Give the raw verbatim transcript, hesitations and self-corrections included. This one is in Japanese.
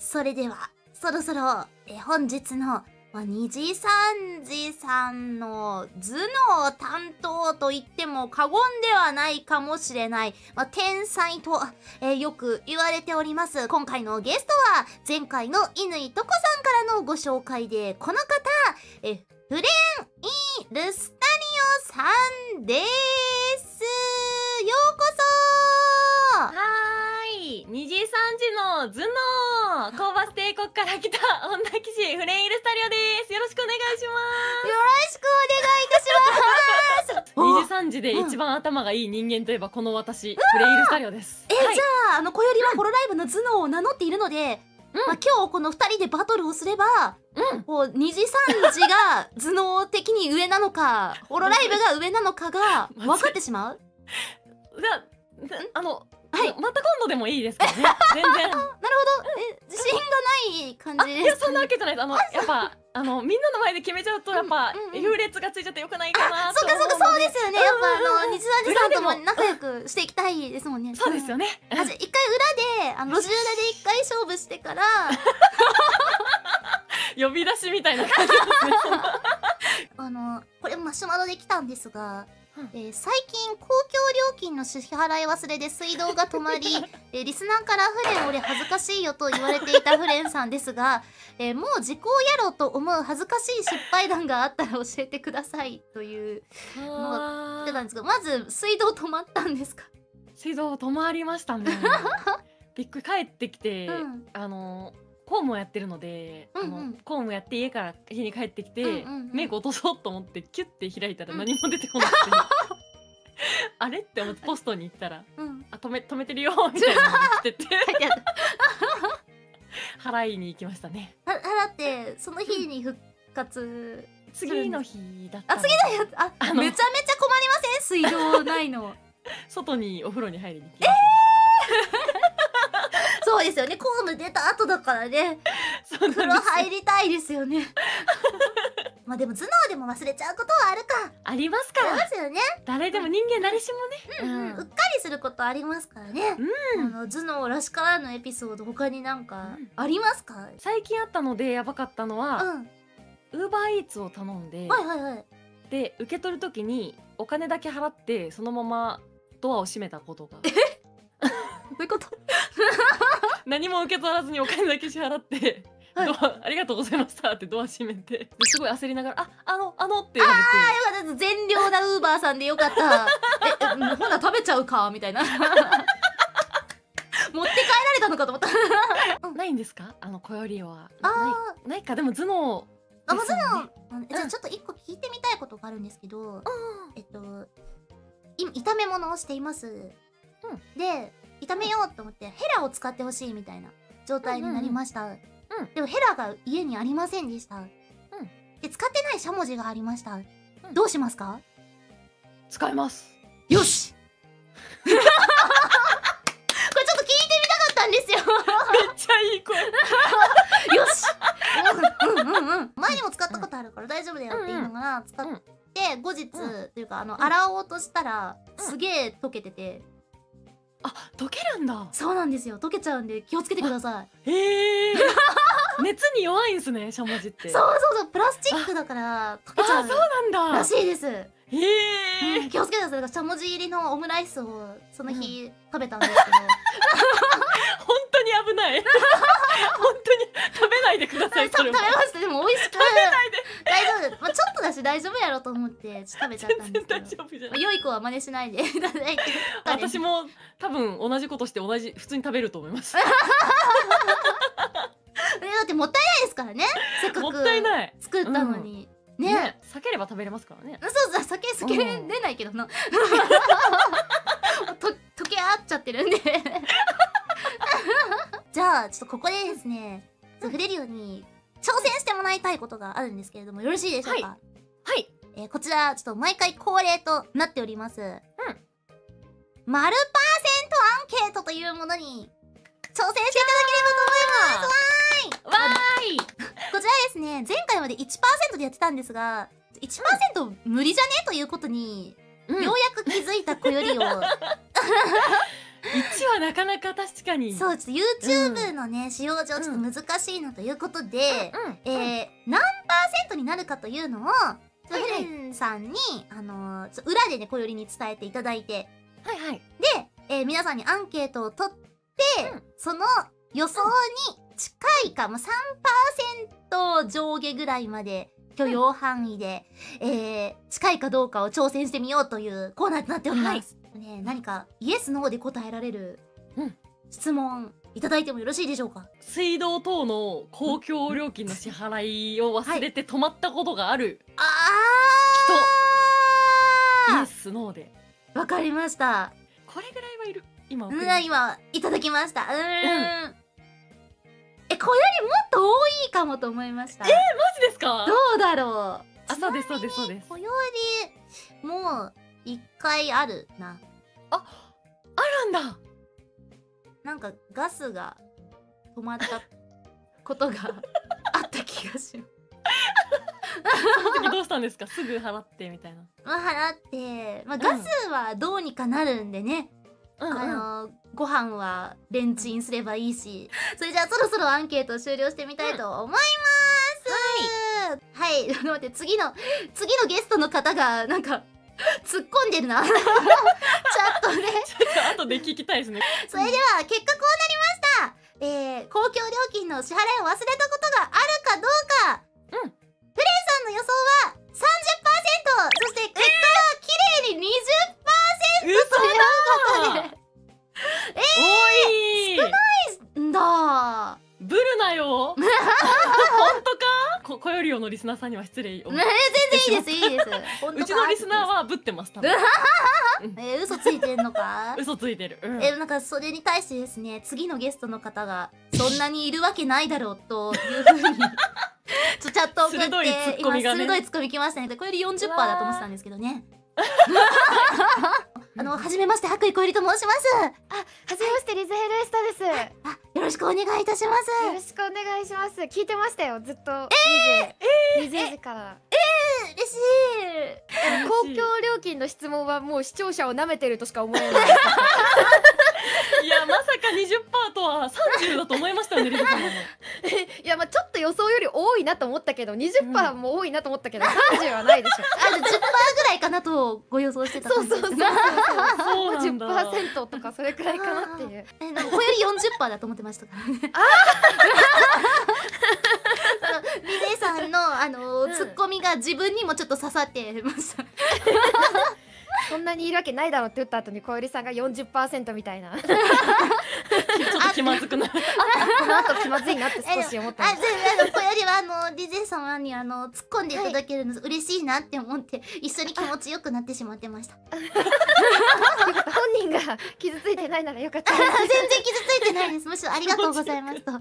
それではそろそろえ本日のにじさんじさんの頭脳担当と言っても過言ではないかもしれない、まあ、天才と、えー、よく言われております。今回のゲストは前回の乾とこさんからのご紹介でこの方、えフレン・イ・ルスタリオさんです。ようこそ。はーい、にじさんじの頭脳討伐帝国から来た女騎士フレン・イルスタリオです。よろしくお願いします。よろしくお願いいたします。にじさんじで一番頭がいい人間といえばこの私、フレン・イルスタリオです。え、はい、じゃああのこよりはホロライブの頭脳を名乗っているので、うん、まあ、今日このふたりでバトルをすれば、うん、こうにじさんじが頭脳的に上なのかホロライブが上なのかが分かってしまう。じゃああのはい、また今度でもいいですかね。全然。なるほど。え、自信がない感じですかね。いや、そんなわけじゃないです。あの、やっぱ、あの、みんなの前で決めちゃうと、やっぱ、優劣がついちゃってよくないかな。そっか、そっか、そうですよね。やっぱ、あの、にじさんじさんとも仲良くしていきたいですもんね。そうですよね。あ、じゃ、一回裏で、あの、路地裏で一回勝負してから。呼び出しみたいな感じですね。あの、これマシュマロで来たんですが。えー、最近公共料金の支払い忘れで水道が止まり、えー、リスナーから「フレン俺恥ずかしいよ」と言われていたフレンさんですが、えー、もう時効やろうと思う恥ずかしい失敗談があったら教えてくださいというのが来てたんですけど、まず水道止まったんですか？水道止まりましたね。びっくり帰ってきて、うん、あのー公務をやってるので、公務やって家から家に帰ってきてメイク落とそうと思ってキュッて開いたら何も出てこなくて、あれって思ってポストに行ったら「あ、止め止めてるよ」みたいなのが来てて払いに行きましたね。払ってその日に復活、次の日だった。あ、次の日。あ、めちゃめちゃ困りません？水道ないの。外にお風呂に入りに行きました。そうですよね、公務出た後だからね、風呂入りたいですよね。まあでも頭脳でも忘れちゃうことはあるか。ありますから。ありますよね。誰でも人間誰しもね、うんうんうん、うっかりすることありますからね、うん、あの頭脳らしからぬエピソード他になんかありますか？うん、最近あったのでやばかったのは、ウーバーイーツを頼んで、はいはいはい、で受け取る時にお金だけ払ってそのままドアを閉めたことが。えどういうこと？何も受け取らずにお金だけ支払って、はい、ドアありがとうございましたってドア閉めて、すごい焦りながら、あ、あの、あのって言われて。ああ、よかった。善良なウーバーさんでよかった。え、もうほな食べちゃうかみたいな。持って帰られたのかと思った。ないんですか？あの、こよりは。ああ、ないか。でも頭脳。あ、もう頭脳。じゃあちょっと一個聞いてみたいことがあるんですけど、うん、えっと、い、炒め物をしています。うん、で、炒めようと思ってヘラを使ってほしいみたいな状態になりました。でもヘラが家にありませんでした。うん、で使ってないしゃもじがありました。うん、どうしますか？使います。よし。これちょっと聞いてみたかったんですよ。めっちゃいい声。よし。うんうんうん、前にも使ったことあるから大丈夫だよって言いながら使って後日というかあの洗おうとしたらすげえ溶けてて。あ、溶けるんだ。そうなんですよ。溶けちゃうんで気をつけてください。へえ。熱に弱いんですね、しゃもじって。そうそうそう、プラスチックだから溶けちゃう。そうなんだ。らしいです。へえ。気をつけてください。しゃもじ入りのオムライスをその日食べたんですけど。本当に危ない。本当に食べないでください。食べました。でも美味しく。食べないで。大丈夫。まあちょっとだし大丈夫やろうと思って食べちゃったんですけど。大丈夫じゃない。良い子は真似しないで。私も多分同じことして同じ普通に食べると思います。だってもったいないですからね。せっかく作ったのに。ね。避ければ食べれますからね。そうそう、避け避けれないけどな。と溶け合っちゃってるんで。じゃあちょっとここでですね、フレリオに挑戦してもらいたいことがあるんですけれどもよろしいでしょうか？はい、はい。えー、こちらちょっと毎回恒例となっております、うん、丸パーセントアンケートというものに挑戦していただければと思います。わーい。わーい。こちらですね、前回まで いちパーセント でやってたんですが いちパーセント 無理じゃねということに、うん、ようやく気づいたこよりを。いちはなかなか確かに。そう、ちょっと YouTube のね、うん、使用上ちょっと難しいのということで、えー、何パーセントになるかというのを、ヘレンさんに、あのー、裏でね、こよりに伝えていただいて、はいはい。で、えー、皆さんにアンケートを取って、うん、その予想に近いか、うん、もう さんパーセント 上下ぐらいまで、許容範囲で、うん、えー、近いかどうかを挑戦してみようというコーナーとなっております。はい、ね、何か、イエス、ノーで答えられる、うん、質問、いただいてもよろしいでしょうか。水道等の公共料金の支払いを忘れて止まったことがある人。あー、イエスノーで。わかりました。これぐらいはいる。今うん、今いただきました。うん、うん、え、こよりもっと多いかもと思いました。えー、マジですか。どうだろう。あ、そうですそうですそうです。こよりもう一回あるな。あ、あるんだ。なんかガスが止まったことがあった気がします。その時どうしたんですか。すぐ払ってみたいな。まあ払って、まあ、ガスはどうにかなるんでね、うん、あのご飯はレンチンすればいいし、うん、それじゃあそろそろアンケート終了してみたいと思います。はい、はい、待って、次の次のゲストの方がなんか突っ込んでるな。ちょっとね。ちょっと後で聞きたいですね。それでは結果こうなりました。えー、公共料金の支払いを忘れたことがあるかどうか。うん。フレンさんの予想は さんじゅっパーセント、 そして結果は綺麗に にじゅっパーセント ということで。えー、多い。少ないんだ。ブルなよ。本当か。こよりおのリスナーさんには失礼。全然いいですいいです。うちのリスナーはぶってます。え、嘘ついてんのか。嘘ついてる。え、なんかそれに対してですね、次のゲストの方がそんなにいるわけないだろうというふうにちょチャットを送って、鋭いツッコミがね、鋭いツッコミ来ましたね。こより よんじゅっパーセント だと思ってたんですけどね。あの、はじめまして、白衣こよりと申します。あ、はじめまして、リズヘルエスタです。あ、よろしくお願いいたします。よろしくお願いします。聞いてましたよ、ずっと。ええ、にじから。ええ、嬉しい。公共料金の質問はもう視聴者を舐めてるとしか思えない。いや、まさか にじゅっパーセント とはさんじゅうだと思いましたよね、リズさんも。いや、まあちょっと予想より多いなと思ったけど、 にじゅっパーセント も多いなと思ったけど、さんじゅうはないでしょ。あと じゅっパーセント ぐらいかなとご予想してた感じです。そうそうそうそう。じゅっパーセント とかそれくらいかなっていう。え、なんかこより よんじゅっパーセント だと思ってましたからね。ああ。リズさんのあのツッコミが自分にもちょっと刺さってました。そんなにいるわけないだろうって言った後にこよりさんが よんじゅっパーセント みたいな。ちょっと気まずくなる。この後気まずいなって少し思った。あ、でもあのこよりはあの ディージェー 様にあの突っ込んでいただけるの嬉しいなって思って一緒に気持ちよくなってしまってました。本人が傷ついてないならよかった。全然傷ついてないです。むしろありがとうございますと。